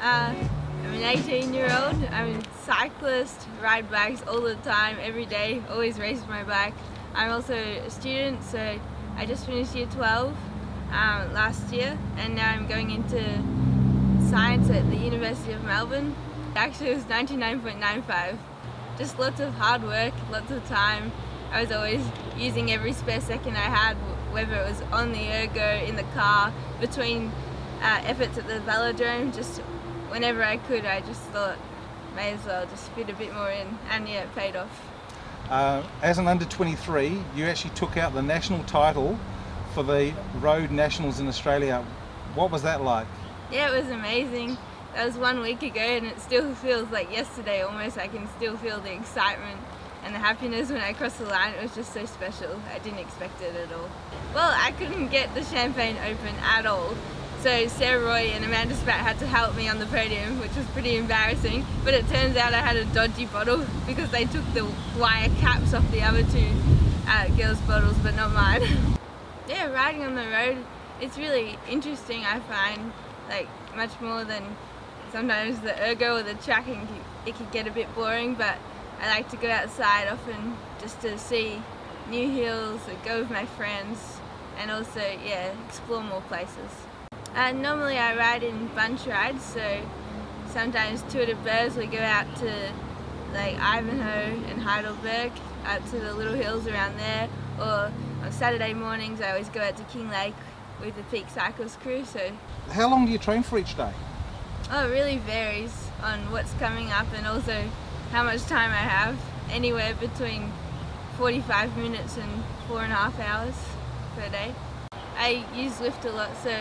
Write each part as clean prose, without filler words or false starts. I'm an 18-year-old. I'm a cyclist, ride bikes all the time, every day, always race my bike. I'm also a student, so I just finished year 12 last year, and now I'm going into science at the University of Melbourne. Actually, it was 99.95. Just lots of hard work, lots of time. I was always using every spare second I had, whether it was on the ergo, in the car, between efforts at the velodrome. Just whenever I could, I just thought, may as well just fit a bit more in, and yeah, it paid off. As an under-23, you actually took out the national title for the Road Nationals in Australia. What was that like? Yeah, it was amazing. That was 1 week ago, and it still feels like yesterday almost. I can still feel the excitement and the happiness when I crossed the line. It was just so special. I didn't expect it at all. Well, I couldn't get the champagne open at all, so Sarah Roy and Amanda Spratt had to help me on the podium, which was pretty embarrassing. But it turns out I had a dodgy bottle because they took the wire caps off the other two girls' bottles, but not mine. Yeah, riding on the road, it's really interesting, I find, like, much more than sometimes the ergo or the track. It can get a bit boring, but I like to go outside often just to see new hills or go with my friends, and also, yeah, explore more places. Normally I ride in bunch rides, so sometimes Tour de Beurze, we go out to like Ivanhoe and Heidelberg, out to the little hills around there, or on Saturday mornings I always go out to King Lake with the Peak Cycles crew. So how long do you train for each day? Oh, it really varies on what's coming up and also how much time I have. Anywhere between 45 minutes and 4.5 hours per day. I use Zwift a lot, so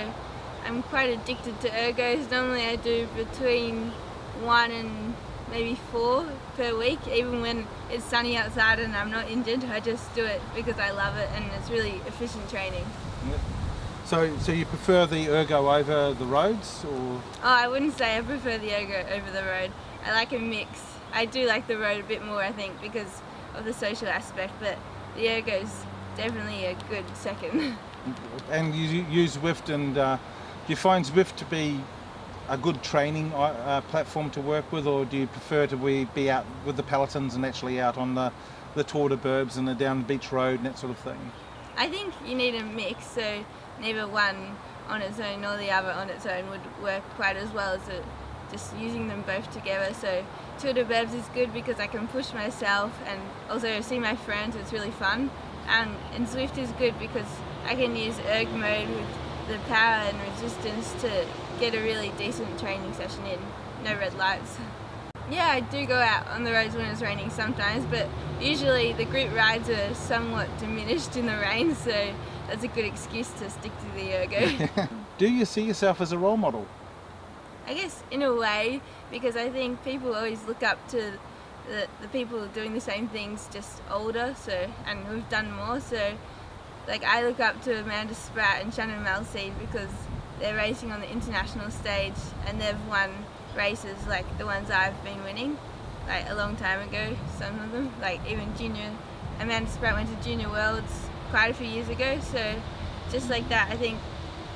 I'm quite addicted to ergos. Normally I do between 1 and maybe 4 per week. Even when it's sunny outside and I'm not injured, I just do it because I love it, and it's really efficient training. Yep. So you prefer the ergo over the roads, or? Oh, I wouldn't say I prefer the ergo over the road. I like a mix. I do like the road a bit more, I think, because of the social aspect, but the ergo's definitely a good second. And you use Zwift, and do you find Zwift to be a good training platform to work with, or do you prefer to be out with the pelotons and actually out on the Tour de Beurze and the down the beach road and that sort of thing? I think you need a mix, so neither one on its own nor the other on its own would work quite as well as just using them both together. So Tour de Beurze is good because I can push myself and also see my friends. It's really fun. And Zwift is good because I can use erg mode with the power and resistance to get a really decent training session in. No red lights. Yeah, I do go out on the roads when it's raining sometimes, but usually the group rides are somewhat diminished in the rain, so that's a good excuse to stick to the ergo. Do you see yourself as a role model? I guess in a way, because I think people always look up to the people doing the same things, just older, so, and who've done more. So, like, I look up to Amanda Spratt and Shannon Melsey because they're racing on the international stage and they've won races like the ones I've been winning, like a long time ago, some of them, like even junior. Amanda Spratt went to Junior Worlds quite a few years ago, so just like that, I think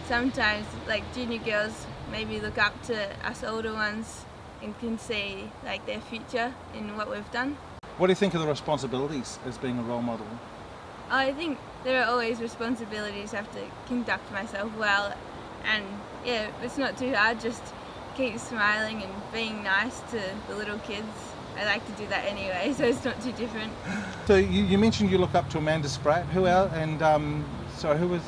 sometimes like junior girls maybe look up to us older ones and can see like their future in what we've done. What do you think of the responsibilities as being a role model? I think there are always responsibilities. I have to conduct myself well, and yeah, it's not too hard, just keep smiling and being nice to the little kids. I like to do that anyway, so it's not too different. So you mentioned you look up to Amanda Spratt. Who else? And sorry, who was?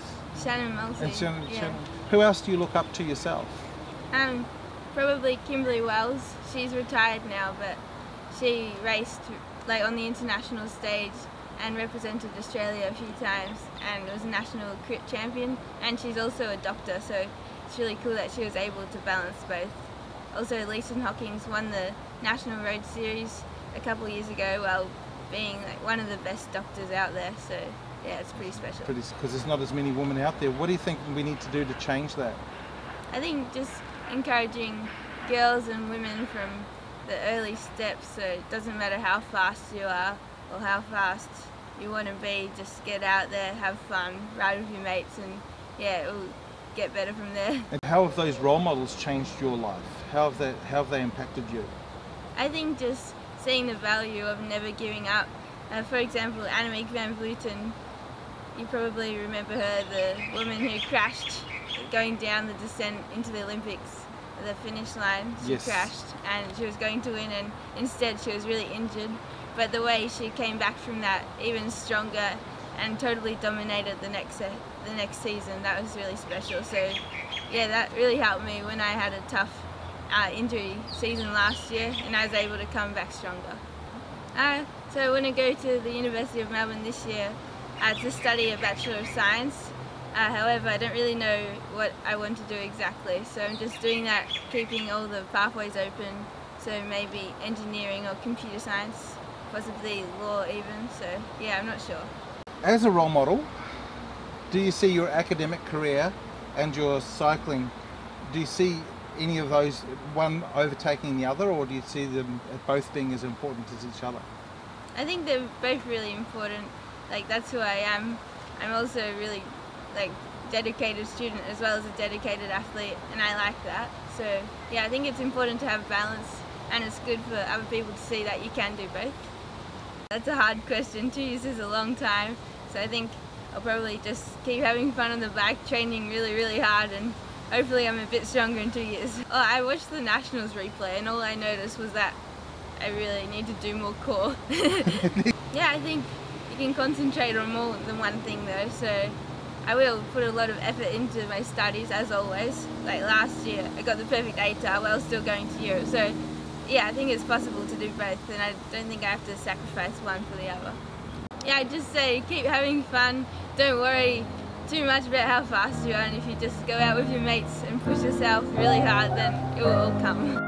Shannon Melsey. Shannon. Who else do you look up to yourself? Probably Kimberly Wells. She's retired now, but she raced like on the international stage and represented Australia a few times, and was a national crit champion. And she's also a doctor, so it's really cool that she was able to balance both. Also, Leeson Hawkins won the National Road Series a couple of years ago while being like one of the best doctors out there, so yeah, it's pretty special. Because there's not as many women out there. What do you think we need to do to change that? I think just encouraging girls and women from the early steps, so it doesn't matter how fast you are or how fast you want to be, just get out there, have fun, ride with your mates, and yeah, it will get better from there. And how have those role models changed your life? How have they impacted you? I think just seeing the value of never giving up. For example, Annemiek van Vleuten, you probably remember her, the woman who crashed going down the descent into the Olympics, the finish line. She crashed and she was going to win, and instead she was really injured. But the way she came back from that, even stronger, and totally dominated the next season, that was really special. So yeah, that really helped me when I had a tough injury season last year, and I was able to come back stronger. So when I go to the University of Melbourne this year to study a Bachelor of Science, however I don't really know what I want to do exactly, so I'm just doing that, keeping all the pathways open, so maybe engineering or computer science, possibly law even, so yeah, I'm not sure. As a role model, do you see your academic career and your cycling, do you see any of those, one overtaking the other, or do you see them both being as important as each other? I think they're both really important, like that's who I am. I'm also a really dedicated student as well as a dedicated athlete, and I like that. So yeah, I think it's important to have balance, and it's good for other people to see that you can do both. That's a hard question, 2 years is a long time, so I think I'll probably just keep having fun on the bike, training really hard, and hopefully I'm a bit stronger in 2 years. Oh, I watched the Nationals replay and all I noticed was that I really need to do more core. Yeah, I think you can concentrate on more than one thing though, so I will put a lot of effort into my studies as always. Like last year I got the perfect ATAR while still going to Europe, so yeah, I think it's possible to do both, and I don't think I have to sacrifice one for the other. Yeah, I'd just say keep having fun, don't worry too much about how fast you are, and if you just go out with your mates and push yourself really hard, then it will all come.